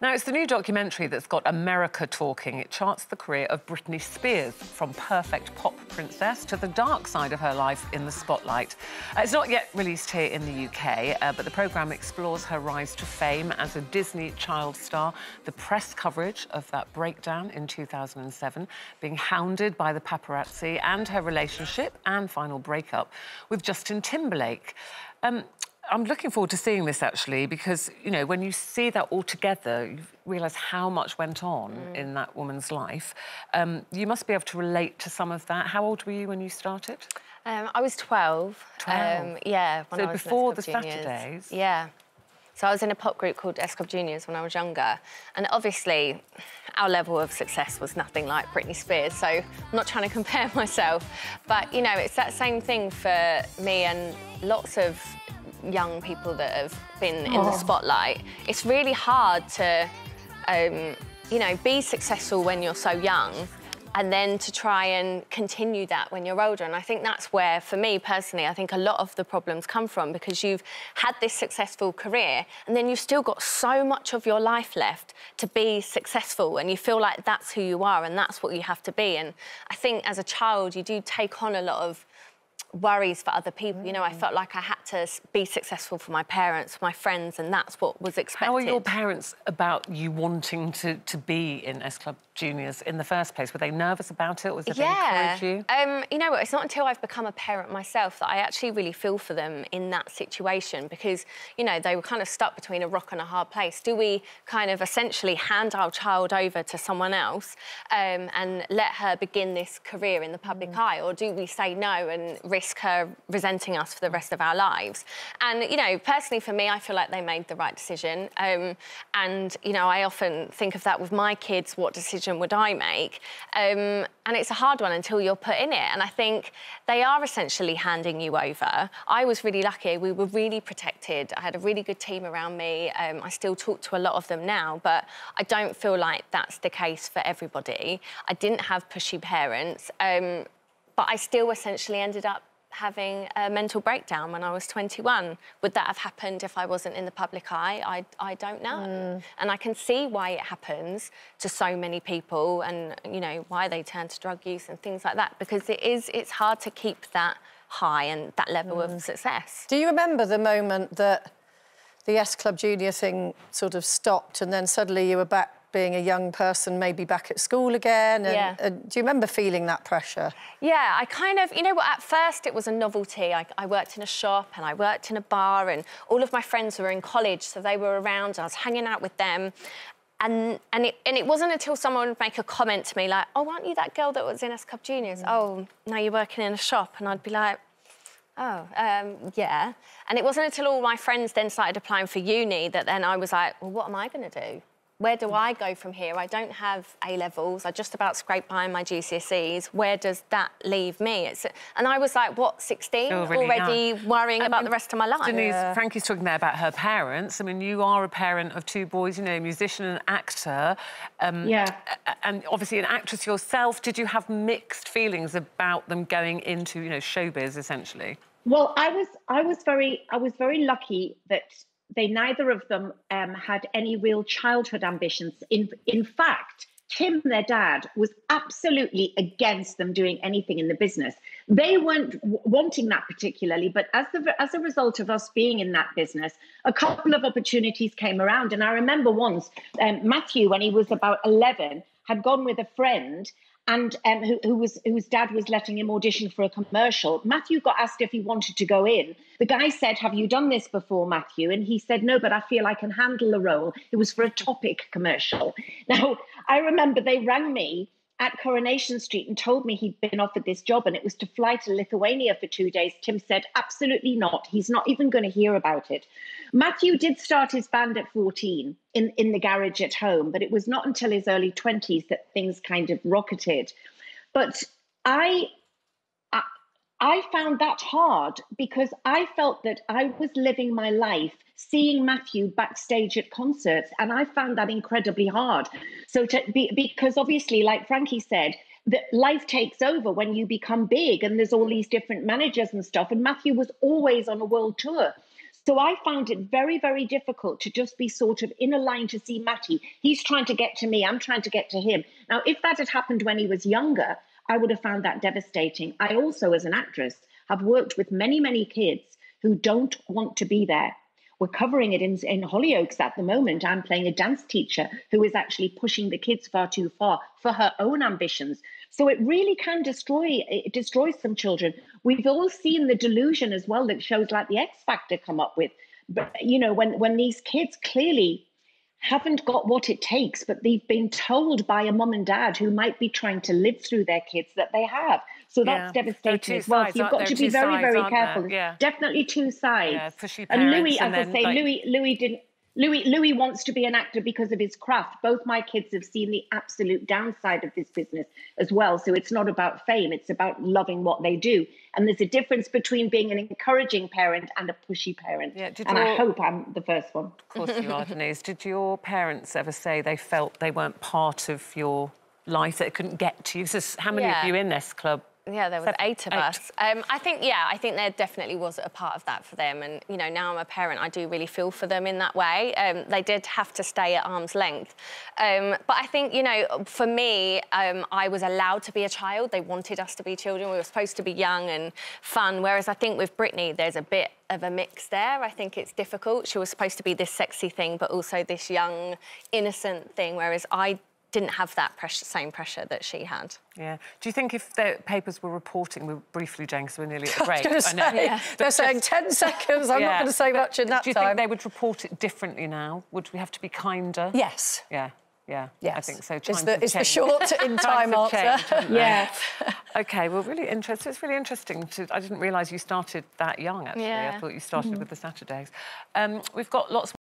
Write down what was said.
Now, it's the new documentary that's got America talking. It charts the career of Britney Spears, from perfect pop princess to the dark side of her life in the spotlight. It's not yet released here in the UK, but the programme explores her rise to fame as a Disney child star, the press coverage of that breakdown in 2007, being hounded by the paparazzi, and her relationship and final breakup with Justin Timberlake. I'm looking forward to seeing this, actually, because, you know, when you see that all together, you realise how much went on in that woman's life. You must be able to relate to some of that. How old were you when you started? I was 12. 12? Yeah. When so I was before the Saturdays? Yeah. So I was in a pop group called S Club Juniors when I was younger. And obviously, our level of success was nothing like Britney Spears, so I'm not trying to compare myself. But, you know, it's that same thing for me and lots of young people that have been in the spotlight. It's really hard to, you know, be successful when you're so young and then to try and continue that when you're older. And I think that's where, for me personally, I think a lot of the problems come from, because you've had this successful career and then you've still got so much of your life left to be successful, and you feel like that's who you are and that's what you have to be. And I think as a child, you do take on a lot of worries for other people. You know, I felt like I had to be successful for my parents, for my friends, and that's what was expected. How were your parents about you wanting to be in S Club Juniors in the first place? Were they nervous about it? Or was it they encouraged you? You know, it's not until I've become a parent myself that I actually really feel for them in that situation, because, you know, they were kind of stuck between a rock and a hard place. Do we kind of essentially hand our child over to someone else and let her begin this career in the public eye, or do we say no and risk her resenting us for the rest of our lives? And, you know, personally for me, I feel like they made the right decision. And, you know, I often think of that with my kids, what decision would I make? And it's a hard one until you're put in it. And I think they are essentially handing you over. I was really lucky. We were really protected. I had a really good team around me. I still talk to a lot of them now, but I don't feel like that's the case for everybody. I didn't have pushy parents, but I still essentially ended up having a mental breakdown when I was 21. Would that have happened if I wasn't in the public eye? I don't know. And I can see why it happens to so many people, and, you know, why they turn to drug use and things like that, because it is, it's hard to keep that high and that level of success. Do you remember the moment that the S Club Junior thing sort of stopped, and then suddenly you were back being a young person, maybe back at school again? And, do you remember feeling that pressure? Yeah, I kind of, you know what, at first it was a novelty. I worked in a shop and I worked in a bar, and all of my friends were in college, so they were around and I was hanging out with them. And it wasn't until someone would make a comment to me like, oh, aren't you that girl that was in S Club Juniors? Oh, now you're working in a shop. And I'd be like, oh, yeah. And it wasn't until all my friends then started applying for uni that then I was like, well, what am I going to do? Where do I go from here? I don't have A-levels. I just about scraped by my GCSEs. Where does that leave me? It's, and I was like, what, 16? Already worrying about the rest of my life. Denise, Frankie's talking there about her parents. I mean, you are a parent of two boys, you know, a musician and an actor. And obviously an actress yourself. Did you have mixed feelings about them going into, you know, showbiz, essentially? Well, I was very lucky that they, neither of them had any real childhood ambitions. In fact, Tim, their dad, was absolutely against them doing anything in the business. They weren't wanting that particularly, but as a result of us being in that business, a couple of opportunities came around. And I remember once, Matthew, when he was about 11, had gone with a friend, and whose dad was letting him audition for a commercial. Matthew got asked if he wanted to go in. The guy said, have you done this before, Matthew? And he said, no, but I feel I can handle the role. It was for a Topic commercial. Now, I remember they rang me at Coronation Street and told me he'd been offered this job, and it was to fly to Lithuania for 2 days. Tim said, absolutely not. He's not even going to hear about it. Matthew did start his band at 14 in the garage at home, but it was not until his early 20s that things kind of rocketed. But I found that hard, because I felt that I was living my life seeing Matthew backstage at concerts, and I found that incredibly hard. So because obviously, like Frankie said, that life takes over when you become big, and there's all these different managers and stuff, and Matthew was always on a world tour. So I found it very, very difficult to just be sort of in a line to see Matty. He's trying to get to me. I'm trying to get to him. Now, if that had happened when he was younger, I would have found that devastating. I also, as an actress, have worked with many, many kids who don't want to be there. We're covering it in Hollyoaks at the moment. I'm playing a dance teacher who is actually pushing the kids far too far for her own ambitions. So it really can destroy, it destroys some children. We've all seen the delusion as well that shows like the X Factor come up with. But, you know, when these kids clearly haven't got what it takes, but they've been told by a mum and dad who might be trying to live through their kids that they have. So that's devastating as well. So you've got to be very, very careful. Yeah. Definitely two sides. Yeah, pushy parents, and Louis, as I say, Louis wants to be an actor because of his craft. Both my kids have seen the absolute downside of this business as well. So it's not about fame. It's about loving what they do. And there's a difference between being an encouraging parent and a pushy parent. Yeah, and I hope I'm the first one. Of course you are, Denise. Did your parents ever say they felt they weren't part of your life, that they couldn't get to you? So how many of you in this club? Yeah, there was eight of us. I think there definitely was a part of that for them. And, you know, now I'm a parent, I do really feel for them in that way. They did have to stay at arm's length. But I think, you know, for me, I was allowed to be a child. They wanted us to be children. We were supposed to be young and fun. Whereas I think with Britney, there's a bit of a mix there. I think it's difficult. She was supposed to be this sexy thing, but also this young, innocent thing, whereas I didn't have that pressure, same pressure that she had. Yeah. Do you think if the papers were reporting, we were briefly, Jane, because we're nearly at the break. They're saying 10 seconds, I'm not going to say much in that time. Do you think they would report it differently now? Would we have to be kinder? Yes. Yeah, yeah, yes. I think so. It's the short in time answer. Change, yeah. OK, well, really interesting. It's really interesting. I didn't realise you started that young, actually. Yeah. I thought you started with the Saturdays. We've got lots more